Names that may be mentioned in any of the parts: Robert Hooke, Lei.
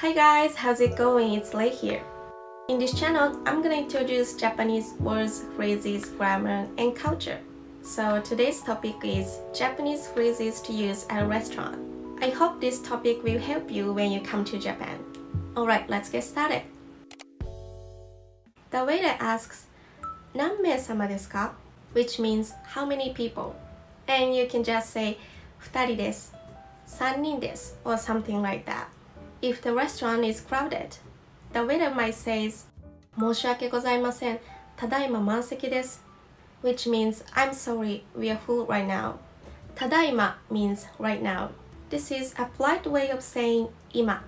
Hi guys, how's it going? It's Lei here. In this channel, I'm gonna introduce Japanese words, phrases, grammar, and culture. So today's topic is Japanese phrases to use at a restaurant. I hope this topic will help you when you come to Japan. Alright, let's get started. The waiter asks, "Nanmei sama desu ka?" which means how many people. And you can just say, "Futari desu," "Sannin desu," or something like that. If the restaurant is crowded, the waiter might say, "Moshiwake gozaimasen, tadaima manseki desu," which means, "I'm sorry, we are full right now." Tadaima means right now. This is a polite way of saying ima.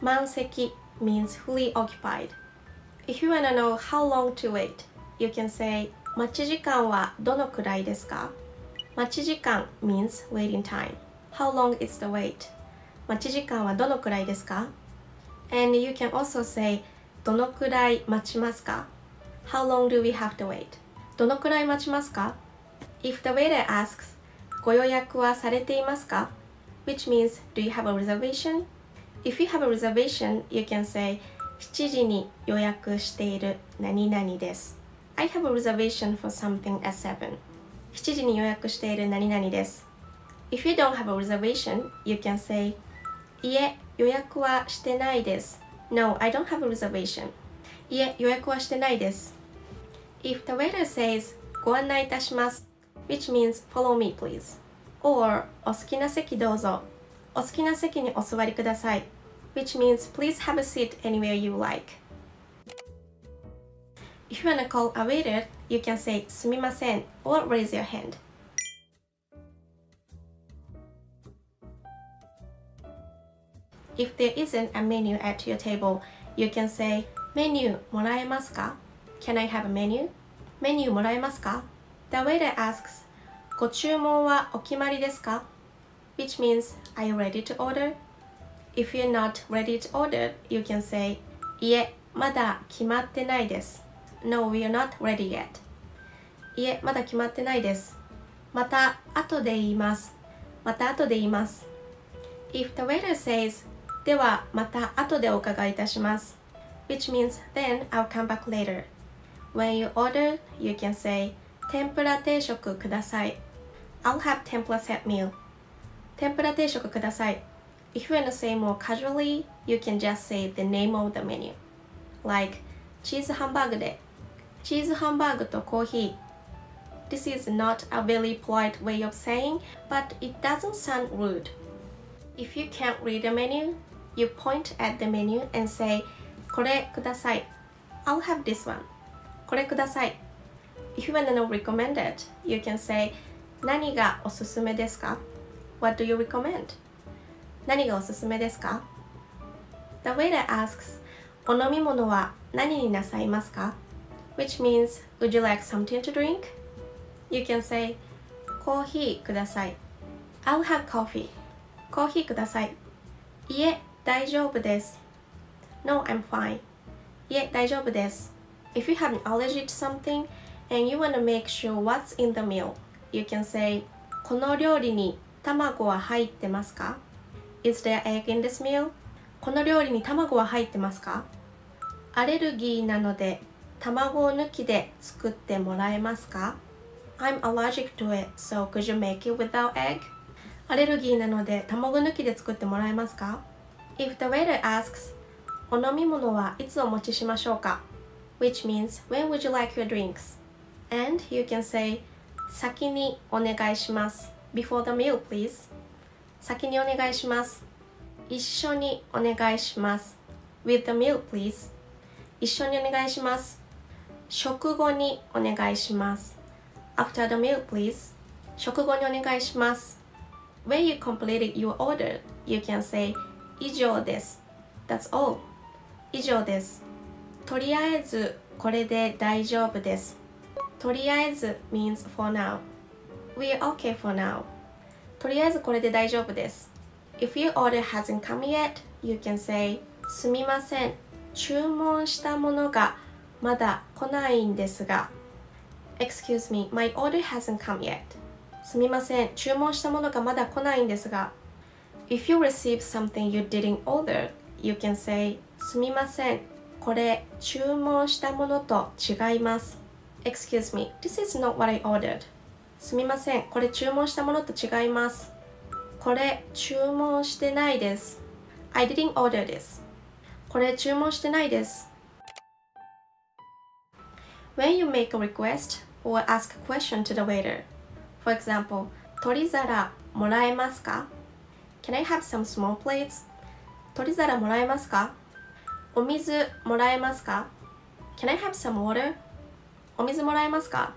Manseki means fully occupied. If you want to know how long to wait, you can say, "Machijikan wa dono kurai desu ka?" Machijikan means waiting time. How long is the wait? 待ち時間はどのくらいですか? And you can also say どのくらい待ちますか? How long do we have to wait? どのくらい待ちますか? If the waiter asks ご予約はされていますか? which means do you have a reservation? If you have a reservation, you can say 7時に予約している何々です。I have a reservation for something at 7. 7時に予約している何々です。If you don't have a reservation, you can say いえ、予約はしてないです。No, I don't have a reservation. いえ、予約はしてないです。If the waiter says ご案内いたします which means follow me please, or お好きな席どうぞ、お好きな席にお座りください which means please have a seat anywhere you like. If you wanna call a waiter, you can say すみません or raise your hand. If there isn't a menu at your table, you can say メニューもらえますか? Can I have a menu? メニューもらえますか? The waiter asks ご注文はお決まりですか? which means are you ready to order? If you're not ready to order, you can say いえ、まだ決まってないです No, we are not ready yet. いえ、まだ決まってないです。また後で言います。また後で言います。If the waiter says ではまた後でお伺いいたします which means then I'll come back later. When you order, you can say 天ぷら定食ください I'll have 天ぷら set meal. 天ぷら定食ください If you want to say more casually, you can just say the name of the menu. Like チーズハンバーグで チーズハンバーグとコーヒー This is not a very polite way of saying, but it doesn't sound rude. If you can't read the menu, you point at the menu and say これください I'll have this one. これください If you want to know recommended, you can say 何がおすすめですか? What do you recommend? 何がおすすめですか? The waiter asks お飲み物は何になさいますか? which means would you like something to drink? You can say コーヒーください I'll have coffee. コーヒーください いえ、大丈夫です No, I'm fine. いえ、大丈夫です If you have an allergy to something and you want to make sure what's in the meal, you can say この料理に卵は入ってますか? Is there egg in this meal? この料理に卵は入ってますか? アレルギーなので卵抜きで作ってもらえますか? I'm allergic to it, so could you make it without egg?アレルギーなので卵抜きで作ってもらえますか? If the waiter asks お飲み物はいつお持ちしましょうか? which means when would you like your drinks? And you can say 先にお願いします before the meal please. 先にお願いします。一緒にお願いします with the meal please. 一緒にお願いします。食後にお願いします after the meal please. 食後にお願いします。When you completed your order, you can say 以上です That's all. 以上です。とりあえずこれで大丈夫です。とりあえず means for now. We are okay for now. とりあえずこれで大丈夫です。If your order hasn't come yet, you can say すみません。注文したものがまだ来ないんですが Excuse me, my order hasn't come yet.すみません、注文したものがまだ来ないんですが If you receive something you didn't order, You can say すみません、これ注文したものと違います。Excuse me, this is not what I ordered. すみません、これ注文したものと違います。これ注文してないです。I didn't order this. これ注文してないです。When you make a request or ask a question to the waiter, for example, 取り皿もらえますか? Can I have some small plates? 取り皿もらえますか? お水もらえますか? Can I have some water? お水もらえますか?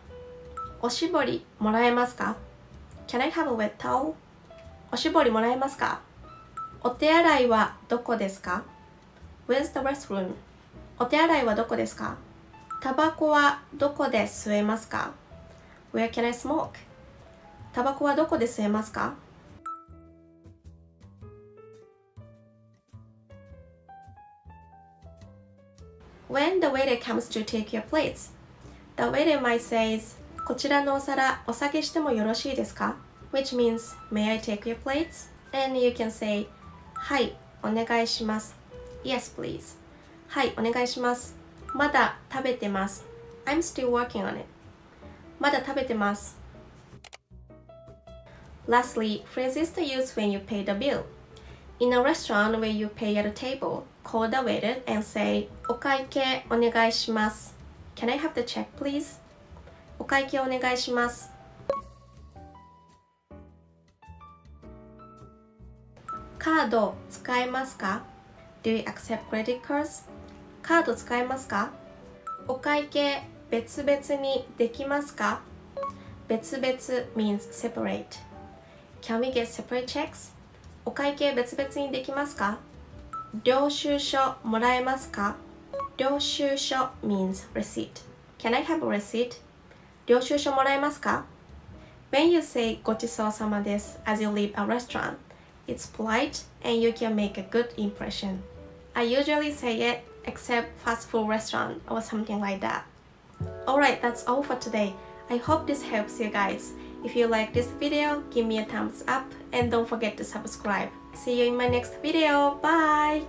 おしぼりもらえますか? Can I have a wet towel? おしぼりもらえますか? お手洗いはどこですか? Where's the restroom? お手洗いはどこですか? タバコはどこで吸えますか? Where can I smoke? タバコはどこで吸えますか? When the waiter comes to take your plates, the waiter might say, こちらのお皿お下げしてもよろしいですか? Which means, may I take your plates? And you can say, はい、お願いします。Yes, please. はい、お願いします。まだ食べてます。I'm still working on it. まだ食べてます。Lastly, phrases to use when you pay the bill. In a restaurant where you pay at a table, call the waiter and say, お会計お願いします。Can I have the check, please? お会計お願いします。カード使えますか? Do you accept credit cards?カード使えますか? お会計別々にできますか? 別々 means separate. Can we get separate checks? お会計別々にできますか? 領収書もらえますか? 領収書 means receipt. Can I have a receipt? 領収書もらえますか? When you say ごちそうさまです as you leave a restaurant, it's polite and you can make a good impression. I usually say it.Except fast food restaurant or something like that. Alright, that's all for today. I hope this helps you guys. If you like this video, give me a thumbs up and don't forget to subscribe. See you in my next video. Bye!